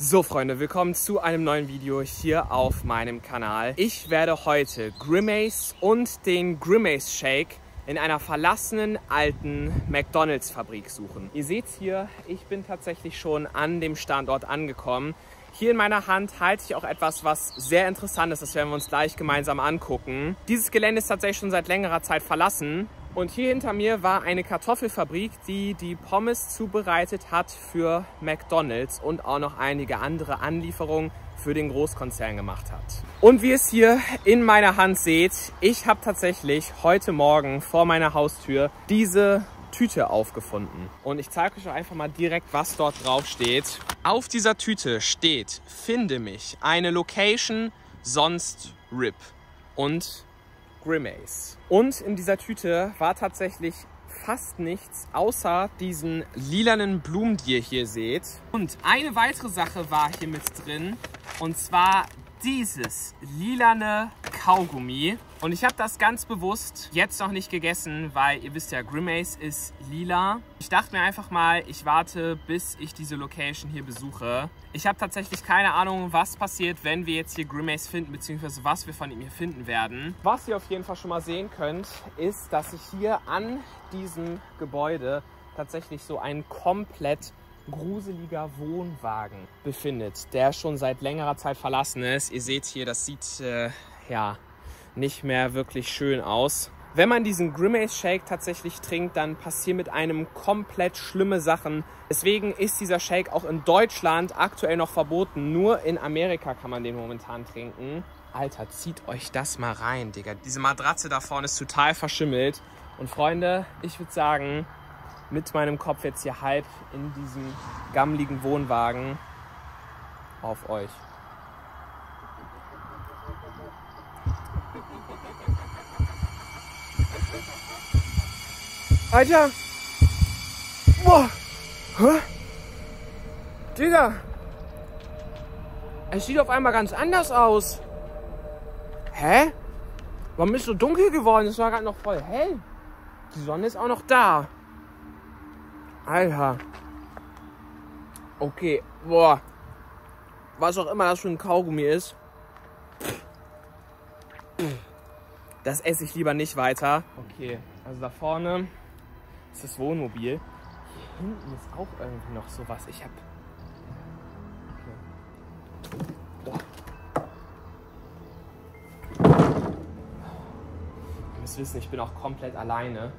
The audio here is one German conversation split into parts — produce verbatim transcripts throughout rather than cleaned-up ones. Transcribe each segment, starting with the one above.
So Freunde, willkommen zu einem neuen Video hier auf meinem Kanal. Ich werde heute Grimace und den Grimace Shake in einer verlassenen alten McDonald's Fabrik suchen. Ihr seht's hier, ich bin tatsächlich schon an dem Standort angekommen. Hier in meiner Hand halte ich auch etwas, was sehr interessant ist. Das werden wir uns gleich gemeinsam angucken. Dieses Gelände ist tatsächlich schon seit längerer Zeit verlassen. Und hier hinter mir war eine Kartoffelfabrik, die die Pommes zubereitet hat für McDonald's und auch noch einige andere Anlieferungen für den Großkonzern gemacht hat. Und wie ihr es hier in meiner Hand seht, ich habe tatsächlich heute Morgen vor meiner Haustür diese Tüte aufgefunden. Und ich zeige euch einfach mal direkt, was dort drauf steht. Auf dieser Tüte steht: Finde mich, eine Location, sonst R I P. Und Grimace. Und in dieser Tüte war tatsächlich fast nichts, außer diesen lilanen Blumen, die ihr hier seht. Und eine weitere Sache war hier mit drin, und zwar dieses lilane Kaugummi. Und ich habe das ganz bewusst jetzt noch nicht gegessen, weil ihr wisst ja, Grimace ist lila. Ich dachte mir einfach mal, ich warte, bis ich diese Location hier besuche. Ich habe tatsächlich keine Ahnung, was passiert, wenn wir jetzt hier Grimace finden, beziehungsweise was wir von ihm hier finden werden. Was ihr auf jeden Fall schon mal sehen könnt, ist, dass sich hier an diesem Gebäude tatsächlich so ein komplett gruseliger Wohnwagen befindet, der schon seit längerer Zeit verlassen ist. Ihr seht hier, das sieht äh, ja nicht mehr wirklich schön aus. Wenn man diesen Grimace Shake tatsächlich trinkt, dann passieren mit einem komplett schlimme Sachen. Deswegen ist dieser Shake auch in Deutschland aktuell noch verboten. Nur in Amerika kann man den momentan trinken. Alter, zieht euch das mal rein, Digga. Diese Matratze da vorne ist total verschimmelt. Und Freunde, ich würde sagen, mit meinem Kopf jetzt hier halb in diesem gammeligen Wohnwagen auf euch. Alter! Boah! Hä? Digga! Es sieht auf einmal ganz anders aus. Hä? Warum ist so dunkel geworden? Es war gerade noch voll hell. Die Sonne ist auch noch da. Alter. Okay, boah. Was auch immer das für ein Kaugummi ist. Das esse ich lieber nicht weiter. Okay, also da vorne ist das Wohnmobil. Hier hinten ist auch irgendwie noch sowas. Ich hab... Okay. Boah. Ihr müsst wissen, ich bin auch komplett alleine.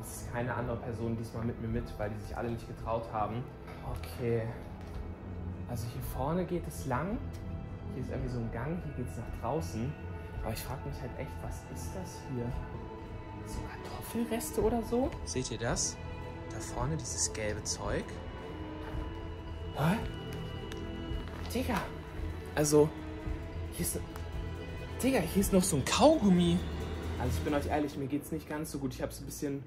Es ist keine andere Person diesmal mit mir mit, weil die sich alle nicht getraut haben. Okay. Also hier vorne geht es lang. Hier ist irgendwie so ein Gang, hier geht es nach draußen. Aber ich frage mich halt echt, was ist das hier? So Kartoffelreste oder so? Seht ihr das? Da vorne dieses gelbe Zeug. Hä? Digga. Also, hier ist... Digga, hier ist noch so ein Kaugummi. Also ich bin euch ehrlich, mir geht es nicht ganz so gut. Ich habe es ein bisschen...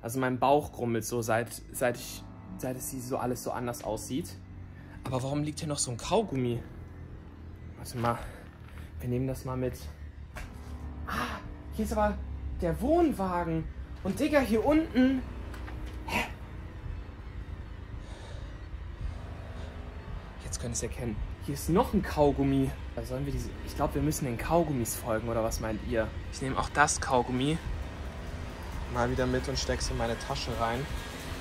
Also mein Bauch grummelt so, seit, seit, ich, seit es hier so alles so anders aussieht. Aber warum liegt hier noch so ein Kaugummi? Warte mal, wir nehmen das mal mit. Ah, hier ist aber der Wohnwagen. Und Digga, hier unten... Hä? Jetzt könnt ihr es erkennen. Hier ist noch ein Kaugummi. Also sollen wir diese... Ich glaube, wir müssen den Kaugummis folgen, oder was meint ihr? Ich nehme auch das Kaugummi mal wieder mit und steck's in meine Tasche rein.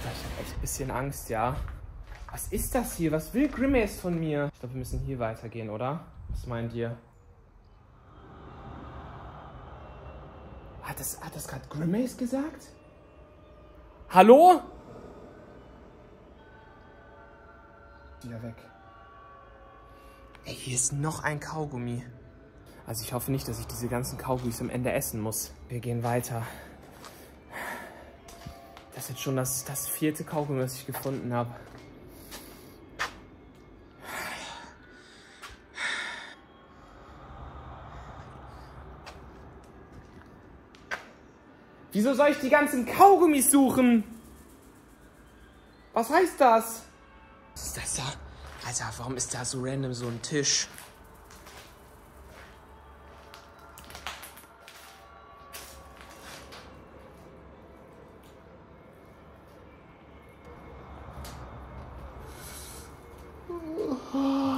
Ich hab echt ein bisschen Angst, ja. Was ist das hier? Was will Grimace von mir? Ich glaube, wir müssen hier weitergehen, oder? Was meint ihr? Hat das, hat das gerade Grimace gesagt? Hallo? Wieder weg. Ey, hier ist noch ein Kaugummi. Also ich hoffe nicht, dass ich diese ganzen Kaugummis am Ende essen muss. Wir gehen weiter. Das ist jetzt schon das, das vierte Kaugummi, was ich gefunden habe. Wieso soll ich die ganzen Kaugummis suchen? Was heißt das? Was ist das da? Alter, warum ist da so random so ein Tisch? Oh.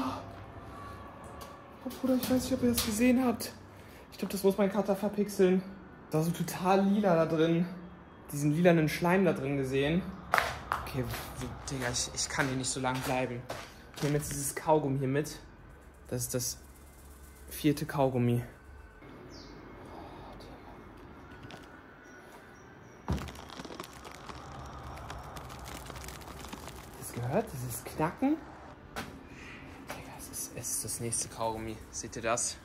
Oh, Bruder, ich weiß nicht, ob ihr das gesehen habt. Ich glaube, das muss mein Cutter verpixeln. Da ist so total lila da drin. Diesen lilanen Schleim da drin gesehen. Okay, Digga, ich, ich kann hier nicht so lange bleiben. Ich nehme jetzt dieses Kaugummi hier mit. Das ist das vierte Kaugummi. Habt ihr das gehört? Dieses Knacken? Digga, es ist, es ist das nächste Kaugummi. Seht ihr das?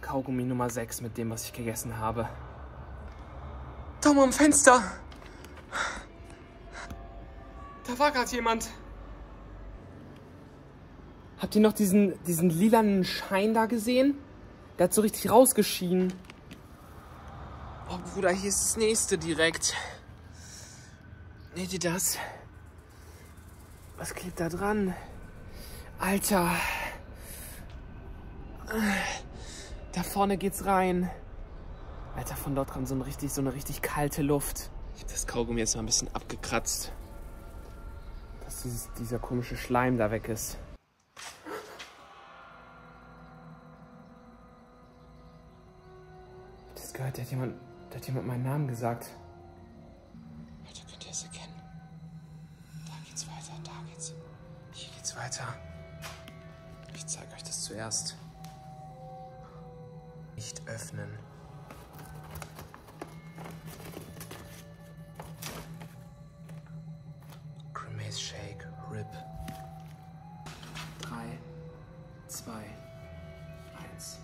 Kaugummi Nummer sechs mit dem, was ich gegessen habe. Da mal am Fenster. Da war gerade jemand. Habt ihr noch diesen, diesen lilanen Schein da gesehen? Der hat so richtig rausgeschienen. Oh Bruder, hier ist das nächste direkt. Seht ihr das? Was klebt da dran? Alter. Da vorne geht's rein. Alter, von dort kommt so eine richtig, so eine richtig kalte Luft. Ich habe das Kaugummi jetzt mal ein bisschen abgekratzt. Dass dieses, dieser komische Schleim da weg ist. Das gehört, da hat jemand, da hat jemand meinen Namen gesagt. Alter, könnt ihr es erkennen? Da geht's weiter, da geht's. Hier geht's weiter. Ich zeige euch das zuerst. Nicht öffnen. Grimace Shake, R I P. drei, zwei, eins.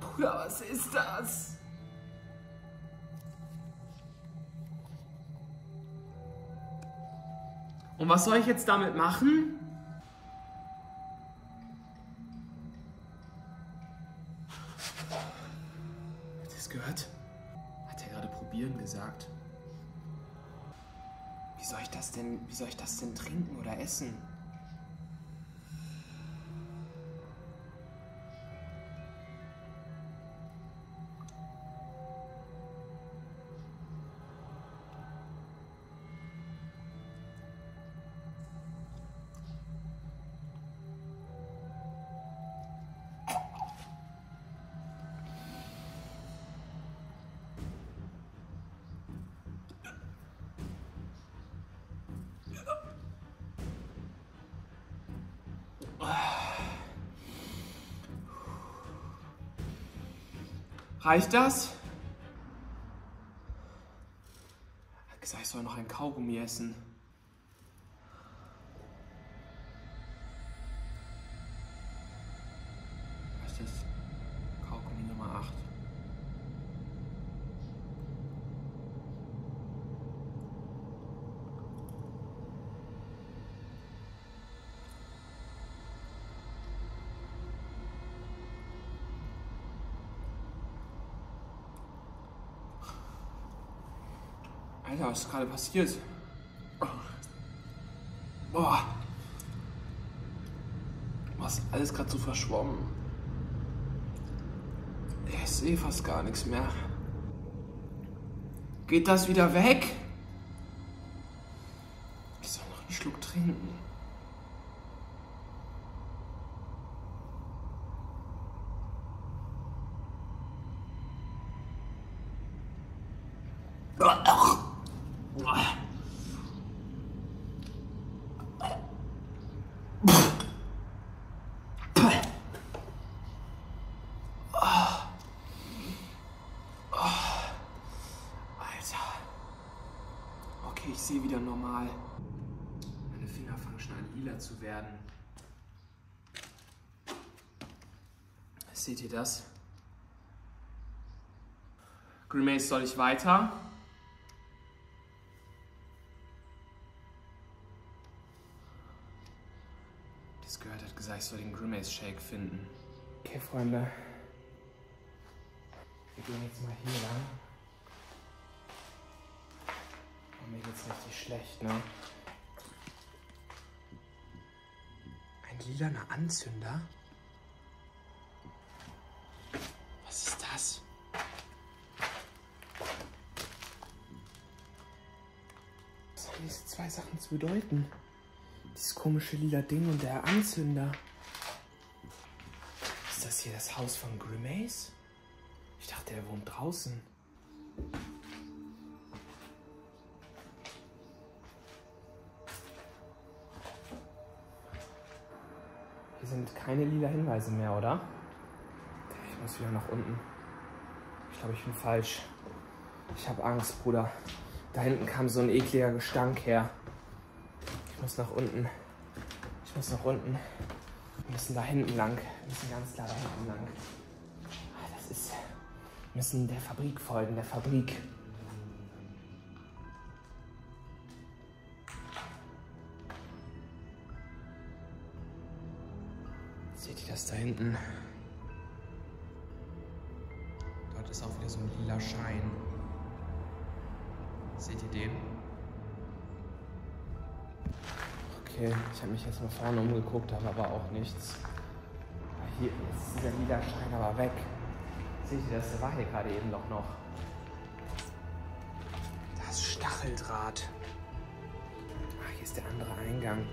Bruder, was ist das? Und was soll ich jetzt damit machen? Gehört? Hat er gerade probieren gesagt? Wie soll ich das denn, wie soll ich das denn trinken oder essen? Reicht das? Er hat gesagt, ich soll noch ein Kaugummi essen. Was ist das? Kaugummi Nummer acht. Alter, was ist gerade passiert? Boah. Was ist alles gerade so verschwommen? Ich sehe fast gar nichts mehr. Geht das wieder weg? Ich soll noch einen Schluck trinken. Ich sehe wieder normal. Meine Finger fangen schon an lila zu werden. Seht ihr das? Grimace, soll ich weiter? Das gehört, hat gesagt, ich soll den Grimace Shake finden. Okay, Freunde. Wir gehen jetzt mal hier lang. Mir geht's richtig schlecht, ne? Ein lilaner Anzünder? Was ist das? diese zwei Sachen zu bedeuten. Dieses komische lila Ding und der Anzünder. Ist das hier das Haus von Grimace? Ich dachte, er wohnt draußen. Hier sind keine lila Hinweise mehr, oder? Ich muss wieder nach unten. Ich glaube, ich bin falsch. Ich habe Angst, Bruder. Da hinten kam so ein ekliger Gestank her. Ich muss nach unten. Ich muss nach unten. Wir müssen da hinten lang. Wir müssen ganz klar da hinten lang. Das ist... Wir müssen der Fabrik folgen, der Fabrik. Seht ihr das da hinten? Dort ist auch wieder so ein lila Schein. Seht ihr den? Okay, ich habe mich jetzt mal vorne umgeguckt, da war aber auch nichts. Hier ist dieser lila Schein aber weg. Seht ihr das? Der war hier gerade eben doch noch. Das Stacheldraht. Ach, hier ist der andere Eingang.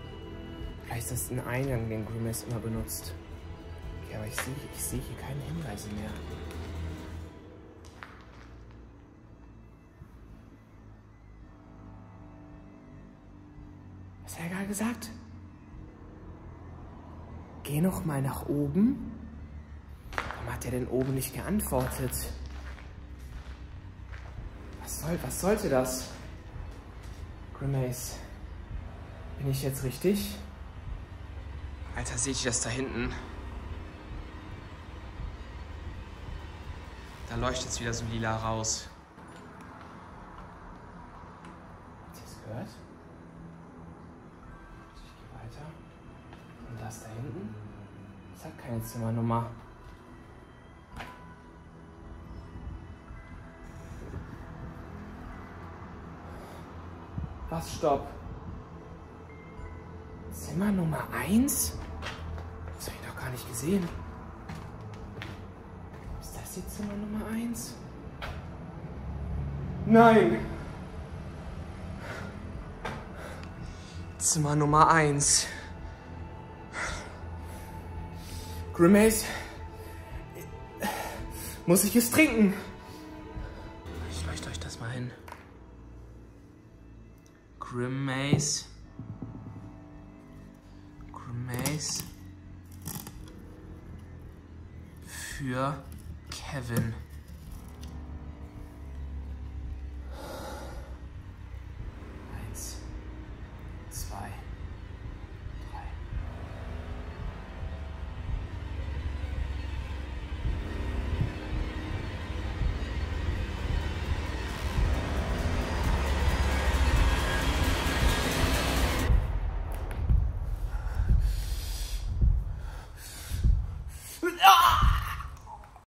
Vielleicht ist das ein Eingang, den Grimace immer benutzt. Okay, aber ich sehe ich sehe hier keine Hinweise mehr. Was hat er gerade gesagt? Geh noch mal nach oben? Warum hat er denn oben nicht geantwortet? Was soll, was sollte das? Grimace, bin ich jetzt richtig? Alter, seht ihr das da hinten? Da leuchtet es wieder so lila raus. Habt ihr das gehört? Da hinten? Das hat keine Zimmernummer. Was, stopp? Zimmer Nummer eins? Das habe ich doch gar nicht gesehen. Ist das die Zimmer Nummer eins? Nein! Zimmer Nummer eins. Grimace, muss ich es trinken? Ich leuchte euch das mal hin. Grimace. Grimace. Für Kevin.